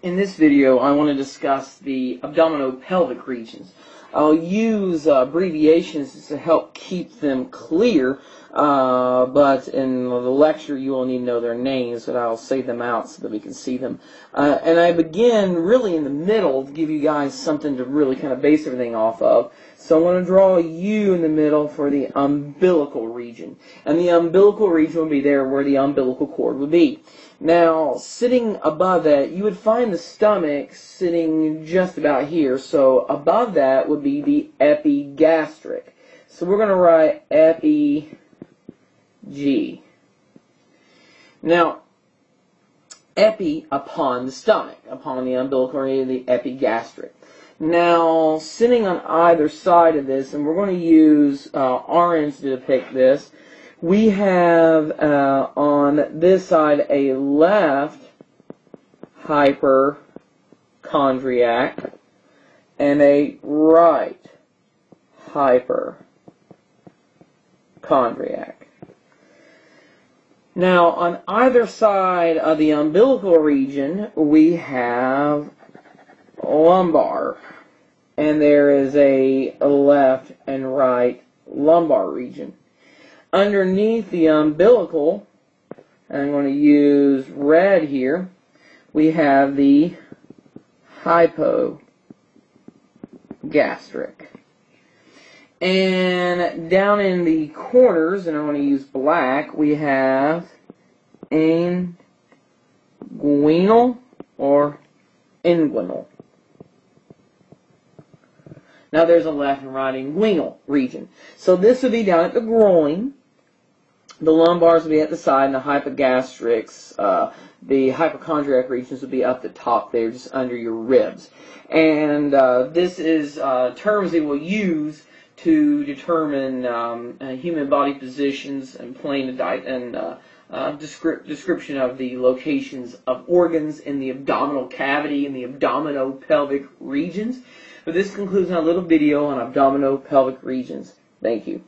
In this video, I want to discuss the abdominopelvic regions. I'll use abbreviations to help keep them clear, but in the lecture you will need to know their names, but I'll say them out so that we can see them. And I begin really in the middle to give you guys something to really kind of base everything off of. So I'm going to draw a U in the middle for the umbilical region. And the umbilical region would be there where the umbilical cord would be. Now, sitting above that, you would find the stomach sitting just about here. So above that would be the epigastric. So we're going to write epi-G. Now, epi upon the stomach, upon the umbilical region, the epigastric. Now, sitting on either side of this, and we're going to use orange to depict this, we have on this side a left hypochondriac and a right hypochondriac. Now, on either side of the umbilical region, we have lumbar, and there is a left and right lumbar region. Underneath the umbilical, and I'm going to use red here, we have the hypogastric. And down in the corners, and I'm going to use black, we have inguinal or inguinal. Now there's a left and right inguinal region. So this would be down at the groin. The lumbars would be at the side, and the hypogastrics, the hypochondriac regions would be up the top there, just under your ribs. And this is terms they will use to determine human body positions and description of the locations of organs in the abdominal cavity and the abdominopelvic regions. So this concludes my little video on abdominopelvic regions. Thank you.